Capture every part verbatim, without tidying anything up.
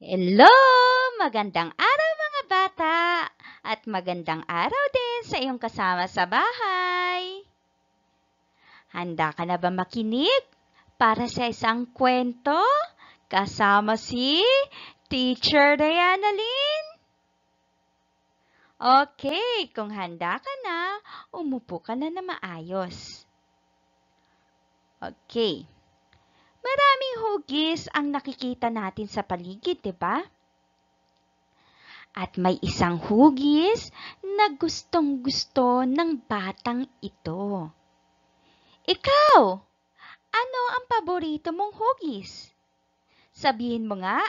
Hello! Magandang araw mga bata! At magandang araw din sa iyong kasama sa bahay! Handa ka na ba makinig para sa isang kwento kasama si Teacher Dianalyn? Okay, kung handa ka na, umupo ka na na maayos. Okay. Maraming hugis ang nakikita natin sa paligid, di ba? At may isang hugis na gustong-gusto ng batang ito. Ikaw, ano ang paborito mong hugis? Sabihin mo nga.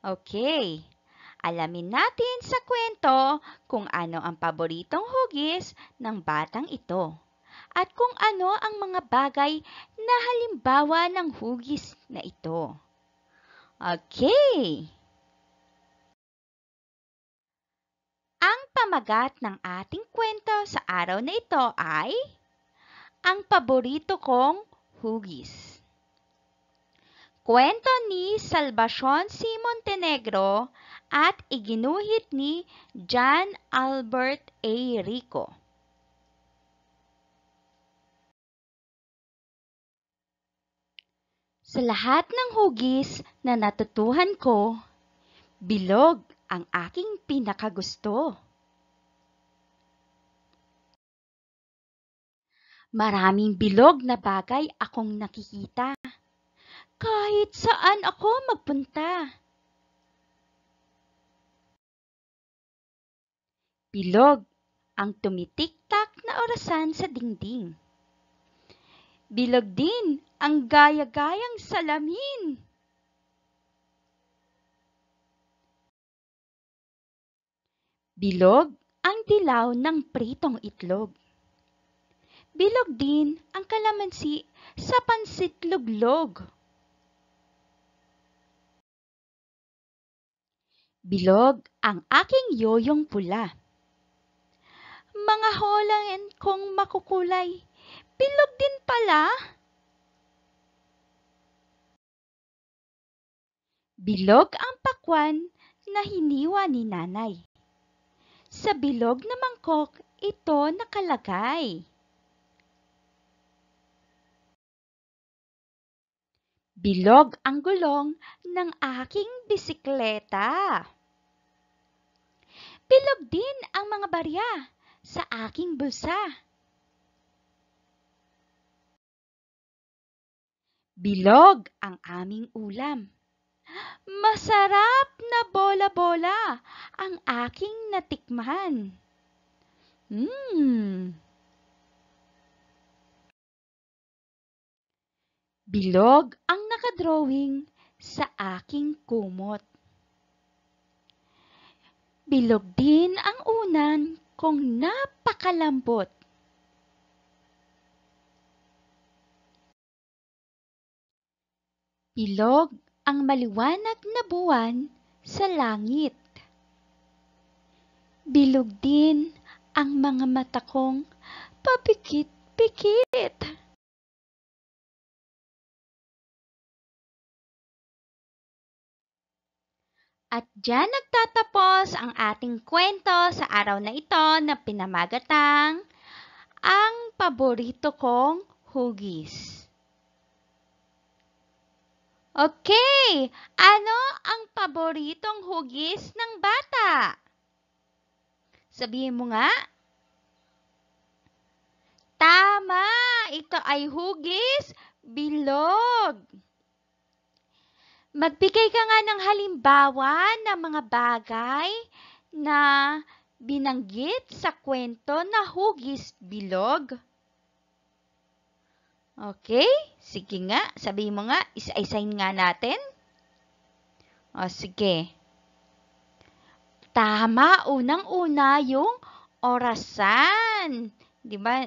Okay, alamin natin sa kwento kung ano ang paboritong hugis ng batang ito. At kung ano ang mga bagay na halimbawa ng hugis na ito. Okay! Ang pamagat ng ating kwento sa araw na ito ay Ang Paborito Kong Hugis. Kwento ni Salvacion C. Montenegro at iginuhit ni John Albert A. Rico. Sa lahat ng hugis na natutuhan ko, bilog ang aking pinakagusto. Maraming bilog na bagay akong nakikita, kahit saan ako magpunta. Bilog ang tumitiktak na orasan sa dingding. Bilog din ang gaya-gayang salamin. Bilog ang dilaw ng pritong itlog. Bilog din ang kalamansi sa pansitluglog. Bilog ang aking yoyong pula. Mga holang kong makukulay. Bilog din pala. Bilog ang pakwan na hiniwa ni nanay. Sa bilog na mangkok, ito nakalagay. Bilog ang gulong ng aking bisikleta. Bilog din ang mga barya sa aking bulsa. Bilog ang aming ulam. Masarap na bola-bola ang aking natikman. Mm. Bilog ang nakadrawing sa aking kumot. Bilog din ang unan kong napakalambot. Bilog ang maliwanag na buwan sa langit. Bilog din ang mga mata kong papikit-pikit. At diyan nagtatapos ang ating kwento sa araw na ito na pinamagatang Ang Paborito Kong Hugis. Okay, ano ang paboritong hugis ng bata? Sabihin mo nga. Tama, ito ay hugis bilog. Magbigay ka nga ng halimbawa ng mga bagay na binanggit sa kwento na hugis bilog. Okay, sige nga. Sabihin mo nga, isa-isahin nga natin. O, sige. Tama, unang-una yung orasan. Di ba?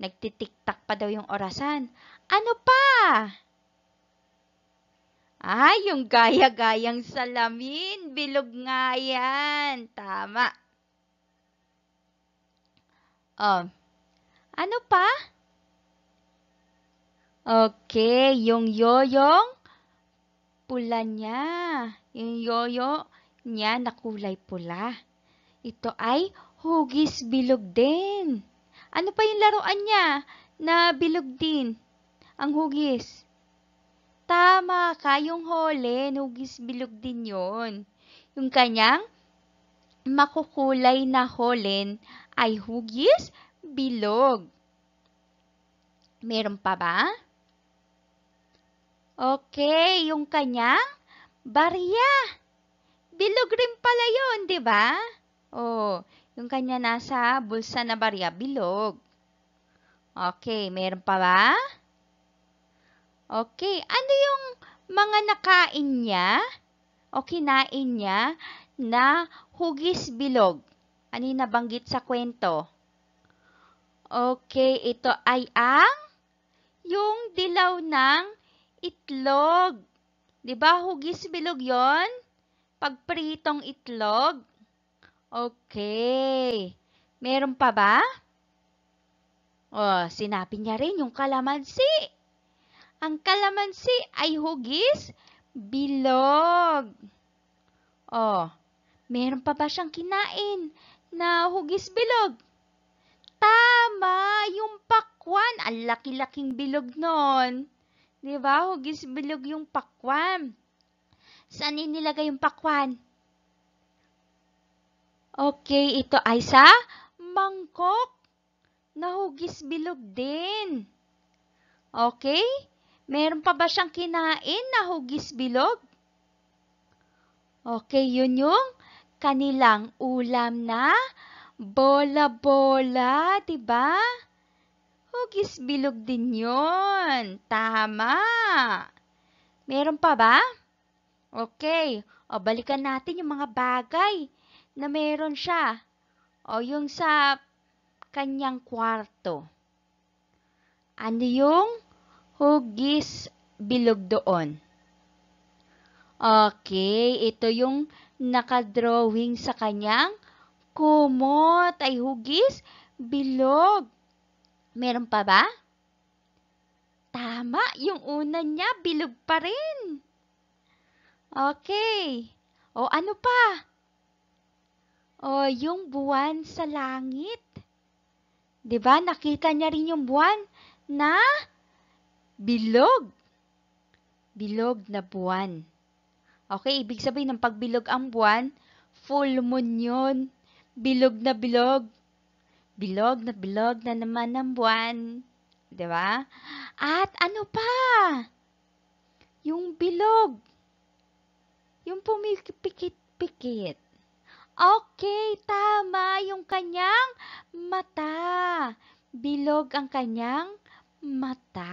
Nagtitiktak pa daw yung orasan. Ano pa? Ah, yung gaya-gayang salamin. Bilog nga yan. Tama. O, ano pa? Okay, yung yoyong pula niya. Yung yoyo niya na kulay pula. Ito ay hugis bilog din. Ano pa yung laruan niya na bilog din? Ang hugis. Tama ka, yung holen, hugis bilog din yon. Yung kanyang makukulay na holen ay hugis bilog. Meron pa ba? Okay, yung kanyang barya. Bilog rin pala yun, di ba? Oh, yung kanya nasa bulsa na barya, bilog. Okay, meron pa ba? Okay, ano yung mga nakain niya o kinain niya na hugis bilog? Ano yung nabanggit sa kwento? Okay, ito ay ang yung dilaw ng itlog. Di ba hugis bilog yon? Pagpritong itlog. Okay. Meron pa ba? Oh, sinabi niya rin yung kalamansi. Ang kalamansi ay hugis bilog. Oh, meron pa ba siyang kinain na hugis bilog? Tama, yung pakwan. Ang laki-laking bilog nun. Di ba? Hugis bilog yung pakwan. Saan inilagay yung pakwan? Okay, ito ay sa mangkok na hugis bilog din. Okay? Meron pa ba siyang kinain na hugis bilog? Okay, yun yung kanilang ulam na bola-bola, diba? Hugis bilog din yun. Tama. Meron pa ba? Okay. O, balikan natin yung mga bagay na meron siya. O, yung sa kanyang kwarto. Ano yung hugis bilog doon? Okay, ito yung nakadrawing sa kanyang kumot ay hugis bilog. Meron pa ba? Tama, yung una niya bilog pa rin. Okay. O ano pa? O yung buwan sa langit. 'Di ba? Nakita niya rin yung buwan na bilog. Bilog na buwan. Okay, ibig sabihin ng pagbilog ang buwan, full moon yun. Bilog na bilog. Bilog na bilog na naman ang buwan. Diba? At ano pa? Yung bilog. Yung pumipikit-pikit. Okay, tama. Yung kanyang mata. Bilog ang kanyang mata.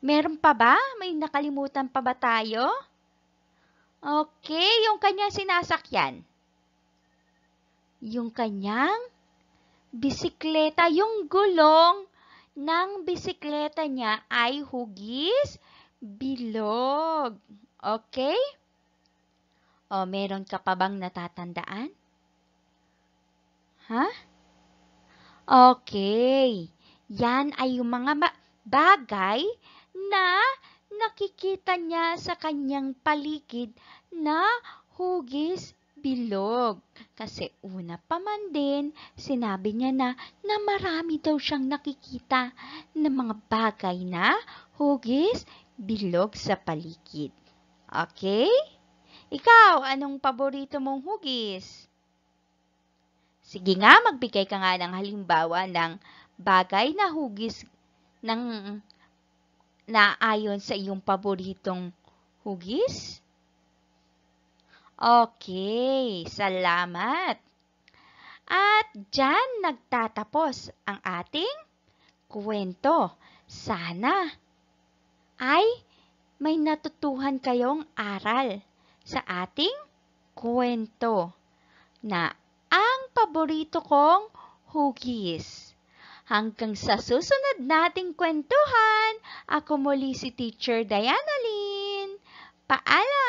Meron pa ba? May nakalimutan pa ba tayo? Okay, yung kanyang sinasakyan. Yung kanyang bisikleta. Yung gulong ng bisikleta niya ay hugis bilog. Okay? O, meron ka pa bang natatandaan? Ha? Huh? Okay. Yan ay yung mga bagay na nakikita niya sa kanyang paligid na hugis bilog. Kasi una pa man din, sinabi niya na, na marami daw siyang nakikita ng mga bagay na hugis bilog sa paligid. Okay? Ikaw, anong paborito mong hugis? Sige nga, magbigay ka nga ng halimbawa ng bagay na hugis ng na ayon sa iyong paboritong hugis? Okay, salamat. At dyan nagtatapos ang ating kwento. Sana ay may natutuhan kayong aral sa ating kwento na ang paborito kong hugis. Hanggang sa susunod nating kwentuhan, ako muli si Teacher Dianalyn. Paalam!